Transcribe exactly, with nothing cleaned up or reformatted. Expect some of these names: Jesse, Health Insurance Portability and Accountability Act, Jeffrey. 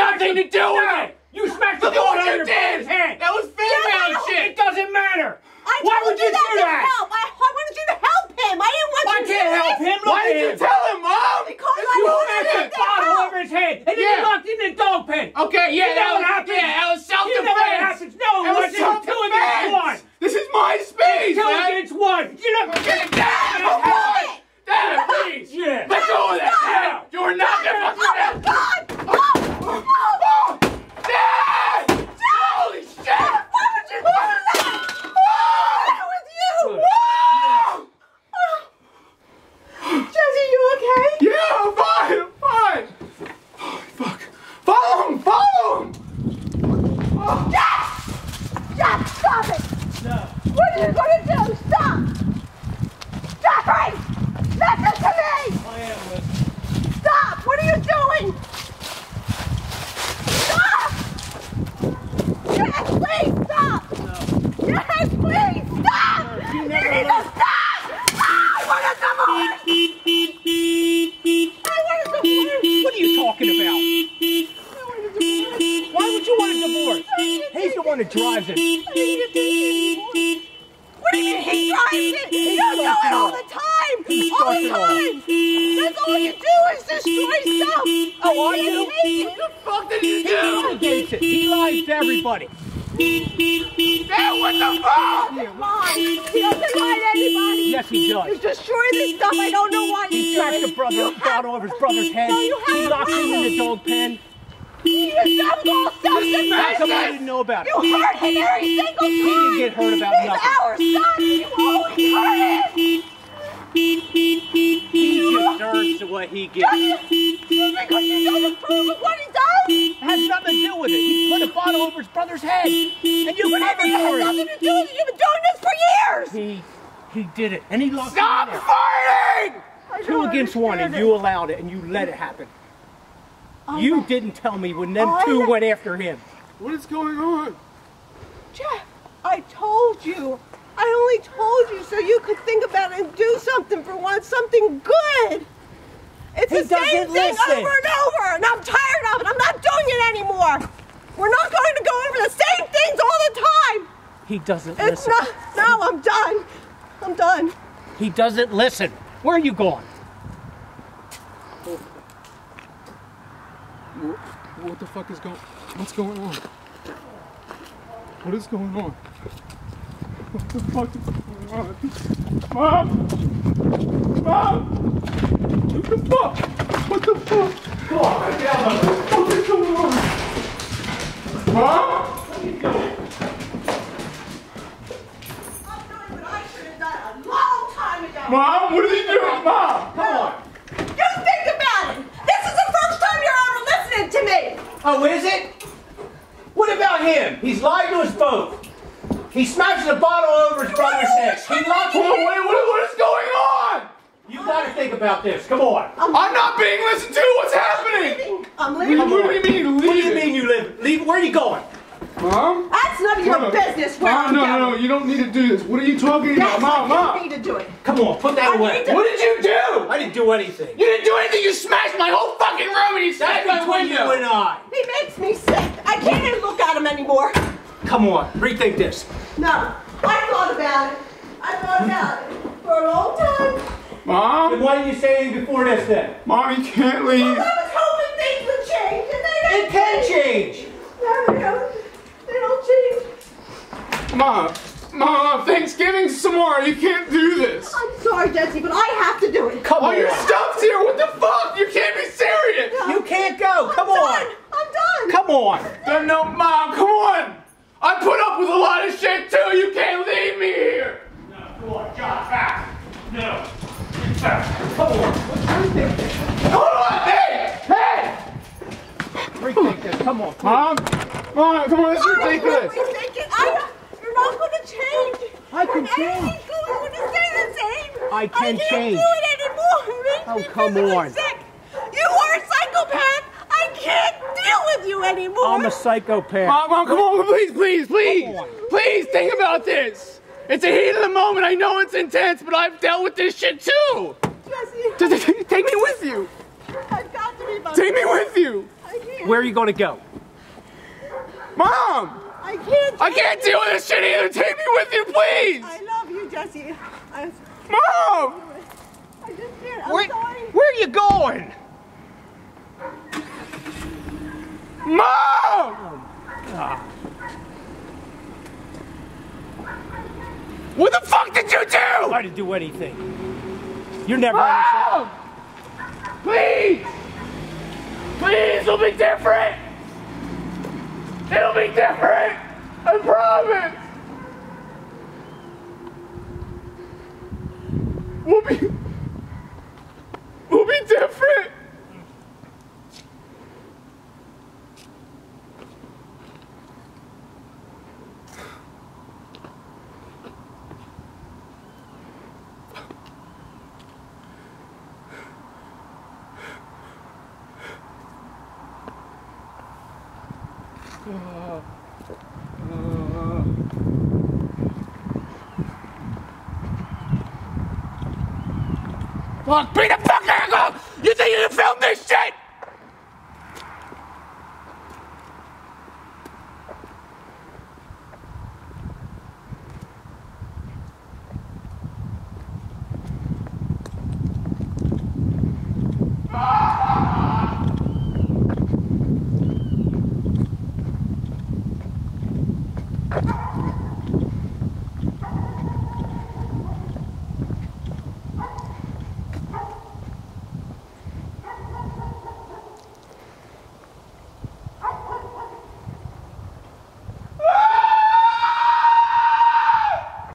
nothing to do no. with it! You smacked the ball out of your did. hand! That was fan-bound no, shit! It doesn't matter! I Why would you, you do that? Help. I wanted you to help him! I didn't want you to do help him! Why did you tell him, Mom? Because I wanted him to bottle over his head and then you locked in the dog pen! Okay, yeah, that would happen! Yeah, that was self-defense! You know what happens? No, it was two against one! This is my space, man! Two against one! You know, get down! Dad, please! Yeah. Let go of that! Now. You are not going to fuck it up! Oh, oh, Dad! Dad! Holy shit! Dad, why would you do that? That was you! Whoa! Oh. Jesse, you okay? Yeah, I'm fine! I'm fine! Holy fuck. Follow him! Follow him! Oh. Dad! Dad, stop it! No. What are you going to do? Stop! Jeffrey! Listen to me! I am listening. Stop! What are you doing? Stop! Yes, please stop! No. Yes, please stop! Sure, you never need to stop! I wanted some more! I wanted some more! What are you talking about? I wanted a divorce. Why would you want a divorce? He's the one that drives it. I need a divorce. What do you mean he drives it? He does do it all the time! All the time! That's all you do is destroy stuff! Oh, are you? What the fuck did you do? He mitigates it. He lies to everybody. Dad, what the fuck? He doesn't lie. He doesn't lie to anybody. Yes, he does. He's destroying this stuff. I don't know why he does. He smacked the bottle over his brother's head. No, you have he locked him in the dog pen. You stopped all self-defense! How come I didn't know about it? You hurt him every single time! He didn't get hurt about He's nothing. Our son! You always hurt him! He deserves what he gets. Because he doesn't approve of what he does? It has nothing to do with it. He put a bottle over his brother's head. And you would never do it. Nothing to do with it. You've been doing this for years. He, he did it. And he lost it. Stop fighting! Two against one, and you allowed it, and you let it happen. You didn't tell me when them two went after him. What is going on? Jeff, I told you. I only told you so you could think about it and do something for once, something good. It's the same thing over and over, and I'm tired of it. I'm not doing it anymore. We're not going to go over the same things all the time. He doesn't listen. It's not, no, I'm done. I'm done. He doesn't listen. Where are you going? What the fuck is going on? What's going on? What is going on? What the fuck is going on? Mom! Mom! What the fuck? What the fuck? Oh, yeah. What is going on? Mom? Let me go. I'm doing what I should have done a long time ago. Mom, what are you doing? Mom, come on. You think about it. This is the first time you're ever listening to me. Oh, is it? What about him? He's lied to us both. He smashed the bottle over his brother's head. He locked him away. What, what is going on? You got to think about this. Come on. I'm, I'm not being listened to. What's happening? I'm leaving. What, what do you mean leave? What do you mean you live? Leave? Where are you going? Mom? That's none of your no. business. Where Mom, no, no, no. You don't need to do this. What are you talking That's about? Mom, Mom. You need to do it. Come on. Put that I away. What did you do? I didn't do anything. You didn't do anything. You smashed my whole fucking room and you smashed my window. And I. He makes me sick. I can't even look at him anymore. Come on, rethink this. No, I thought about it. I thought about it for a long time. Mom? Then why didn't you say anything before this then? Mom, you can't leave. Because I was hoping things would change, and they don't. It can change. No, they don't. They don't change. Mom, Mom, Thanksgiving's tomorrow. You can't do this. I'm sorry, Jesse, but I have to do it. Come on. Oh, your stuff's here. What the fuck? You can't be serious. No. You can't go. I'm come done. on. I'm done. Come on. No, Mom, come on. I put up with a lot of shit too! You can't leave me here! No, come on, John, back! No! Back! Come on! Hold on! Hey! Hey! Rethink this, come on, Mom! Mom, on, come on, let's rethink this! I don't, you're not gonna change! I can change! Everything's going to stay the same! I can change! I can't change. do it anymore! It makes oh, come me on. sick! You are a psychopath! I can't deal with you anymore! I'm a psychopath. Mom, Mom, come on, please, please, please! Please, think about this! It's a heat of the moment, I know it's intense, but I've dealt with this shit too! Jesse! Take me with you! I've got to be my Take me with you! I can't. Where are you going to go? Mom! I can't. I can't deal with this shit either. Take me with you, please. I love you, Jesse. I, Mom! I just can't. I'm where, sorry. Where are you going? Mom! Oh, what the fuck did you do? I didn't do anything. You're never. Mom! Please, please, it'll be different. It'll be different. I promise. We'll be. We'll be different. Uh, uh. Fuck, Peter, fuck, Angle! You think you can film this shit?